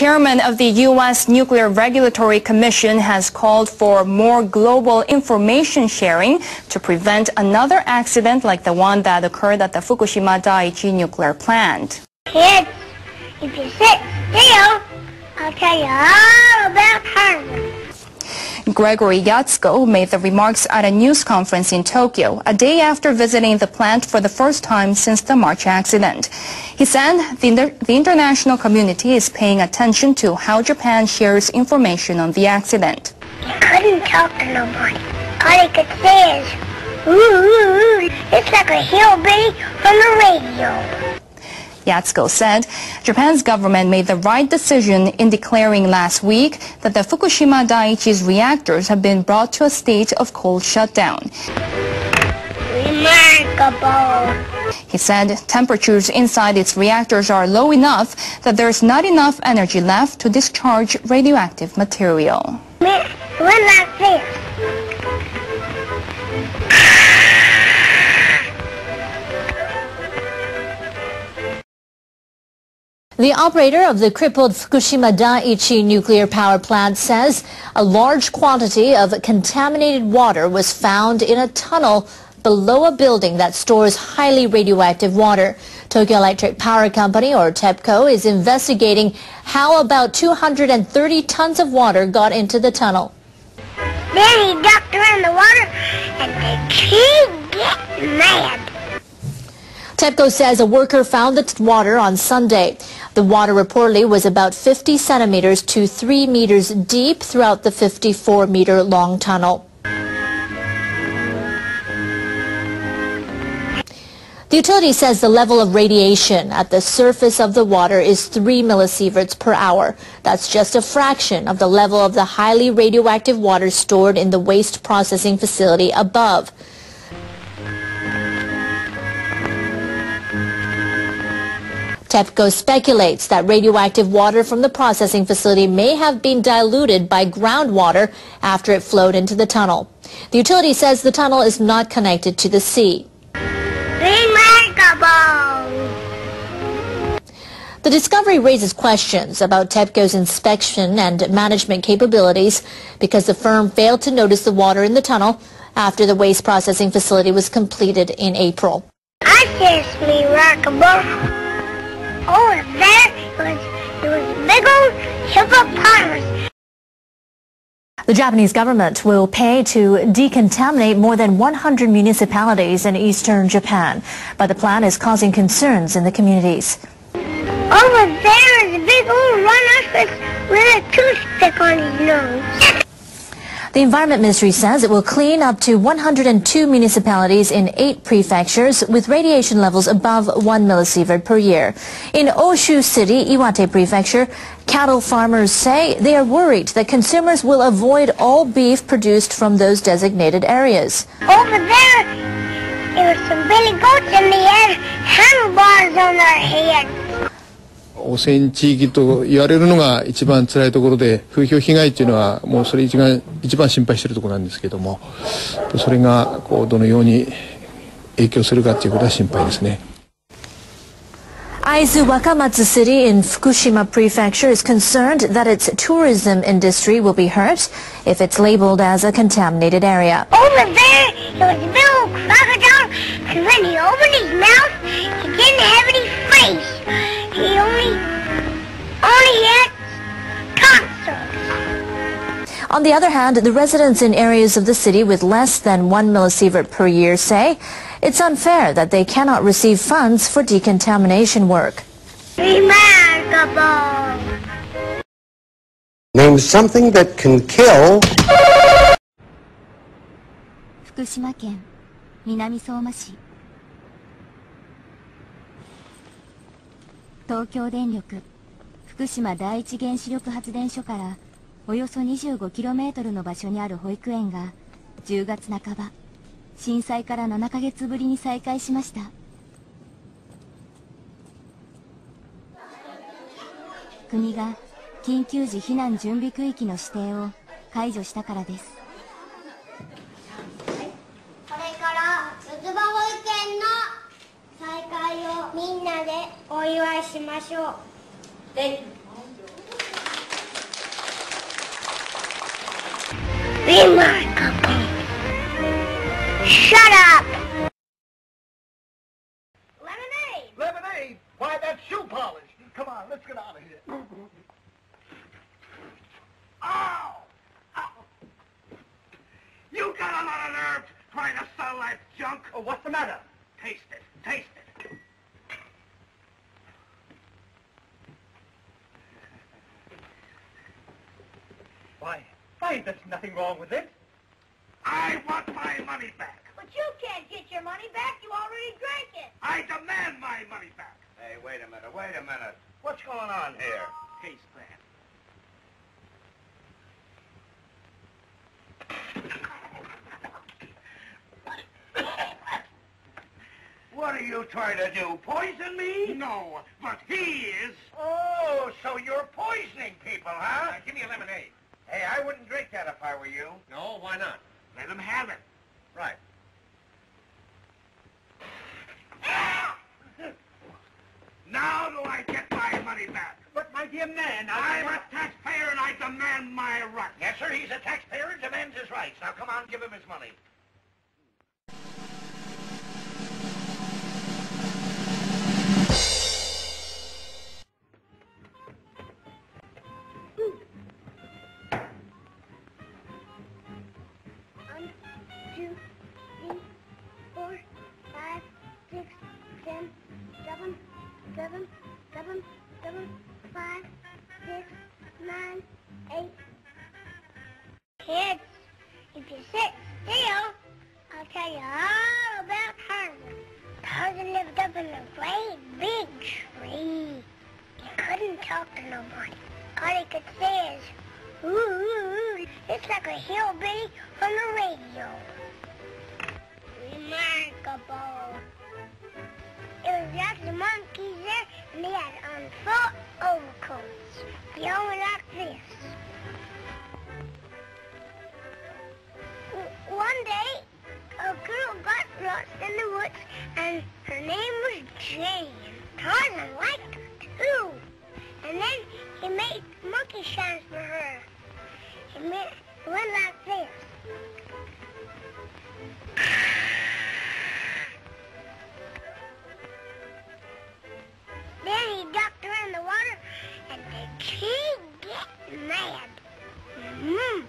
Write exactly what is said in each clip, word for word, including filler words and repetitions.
chairman of the U S Nuclear Regulatory Commission has called for more global information sharing to prevent another accident like the one that occurred at the Fukushima Daiichi nuclear plant. Kids, if you sit still, I'll tell you all about karma. Gregory Jaczko made the remarks at a news conference in Tokyo, a day after visiting the plant for the first time since the March accident. He said the, inter the international community is paying attention to how Japan shares information on the accident. They couldn't talk to nobody. All they could say is, ooh, ooh, ooh. It's like a hillbilly from the radio. Jaczko said Japan's government made the right decision in declaring last week that the Fukushima Daiichi's reactors have been brought to a state of cold shutdown. Remarkable. He said temperatures inside its reactors are low enough that there's not enough energy left to discharge radioactive material. We're not there. The operator of the crippled Fukushima Daiichi nuclear power plant says a large quantity of contaminated water was found in a tunnel below a building that stores highly radioactive water. Tokyo Electric Power Company, or TEPCO, is investigating how about two hundred thirty tons of water got into the tunnel. Then he ducked around the water and the kid get mad. TEPCO says a worker found the water on Sunday. The water reportedly was about fifty centimeters to three meters deep throughout the fifty-four meter long tunnel. The utility says the level of radiation at the surface of the water is three millisieverts per hour. That's just a fraction of the level of the highly radioactive water stored in the waste processing facility above. TEPCO speculates that radioactive water from the processing facility may have been diluted by groundwater after it flowed into the tunnel. The utility says the tunnel is not connected to the sea. Remarkable! The discovery raises questions about TEPCO's inspection and management capabilities because the firm failed to notice the water in the tunnel after the waste processing facility was completed in April. That's just remarkable. Over there, it was, it was big old hippopotamus. The Japanese government will pay to decontaminate more than one hundred municipalities in eastern Japan, but the plan is causing concerns in the communities. Over there is a big old rhinoceros with a toothpick on his nose. The Environment Ministry says it will clean up to one hundred two municipalities in eight prefectures with radiation levels above one millisievert per year. In Oshu City, Iwate Prefecture, cattle farmers say they are worried that consumers will avoid all beef produced from those designated areas. Over there, there were some billy goats and they had handlebars on their heads. 汚染地域と言われるのが一番辛いところで、風評被害っていうのはもうそれ一番一番心配しているところなんですけども、それがこうどのように影響するかっていうことは心配ですね。 Aizu Wakamatsu City in Fukushima Prefecture is concerned that its tourism industry will be hurt if it's labeled as a contaminated area. Over there, it was a big old crocodile, and when he opened his mouth, he didn't have any face. He only, only had concerts. On the other hand, the residents in areas of the city with less than one millisievert per year say it's unfair that they cannot receive funds for decontamination work. Remarkable. Name something that can kill. Fukushima Ken, Minami Souma-shi. Tokyo Electric Power Company, Fukushima Daiichi nuclear power plant from about twenty-five kilometers seven years ago. お祝いしましょう。Remarkable. Shut up! Lemonade! Lemonade? Why, that's shoe polish. Come on, let's get out of here. Ow! Ow! You got a lot of nerve trying to sell that junk. Oh, what's the matter? Taste it. Taste it. Why? Why, there's nothing wrong with it. I want my money back. But you can't get your money back. You already drank it. I demand my money back. Hey, wait a minute. Wait a minute. What's going on here? Taste that. What are you trying to do? Poison me? No, but he is. Oh, so you're poisoning people, huh? Now, give me a lemonade. Hey, I wouldn't drink that if I were you. No, why not? Let him have it. Right. Ah! Now do I get my money back? But, my dear man, I... I'm a taxpayer and I demand my rights. Yes, sir, he's a taxpayer and demands his rights. Now, come on, give him his money. Kids, if you sit still, I'll tell you all about Tarzan. Tarzan lived up in a great big tree. He couldn't talk to nobody. All he could say is, ooh, ooh, ooh. It's like a hillbilly on the radio. Remarkable. It was lots of monkeys there, and they had on full overcoats. They all went like this. One day, a girl got lost in the woods, and her name was Jane. Tarzan liked her, too. And then he made monkey shines for her. He made, went like this. Then he ducked her in the water, and the kid get mad. Mm-hmm.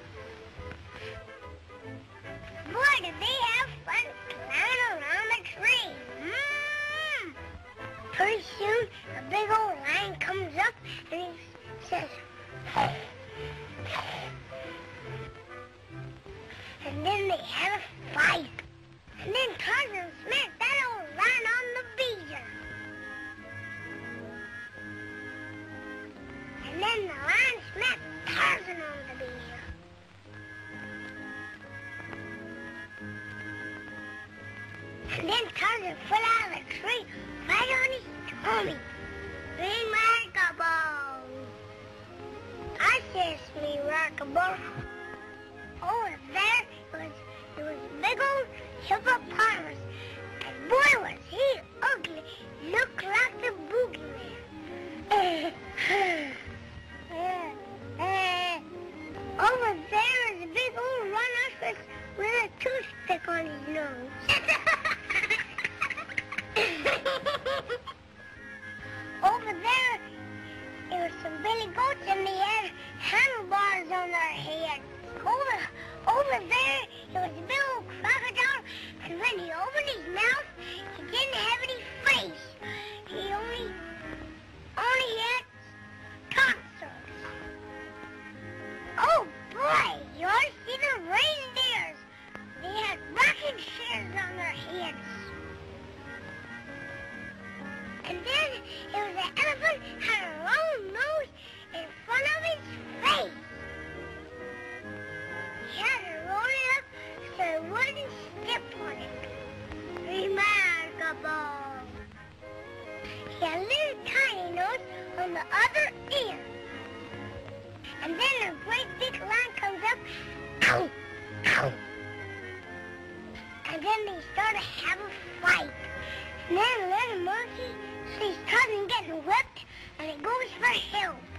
Boy, did they have fun climbing around the tree. Mm. Pretty soon, a big old lion comes up and he says, and then they have a fight. And then Tarzan smacked that old lion on the beaker. And then the lion smacked Tarzan on the beaker. And then Tarzan fell out of the tree right on his tummy. Remarkable. I says remarkable. Over there was it was big old hippopotamus. And boy was he ugly. Looked like the boogeyman. Over there is a big old rhinoceros with a toothpick on his nose. Over there, there were some billy goats and they had handlebars on their heads. Over, over there, there was a big old crocodile, and when he opened his mouth, he didn't have any face. He only, only had tonsils. Oh boy, you ought to see the reindeers. They had rocket shields on their heads. And then it was an elephant had a long nose in front of his face. He had to roll it up so it wouldn't step on it. Remarkable. He had a little tiny nose on the other ear. And then a great big lion comes up. Ow! Ow! And then they start to have a fight. And then a little monkey sees Tarzan getting whipped, and he goes for help.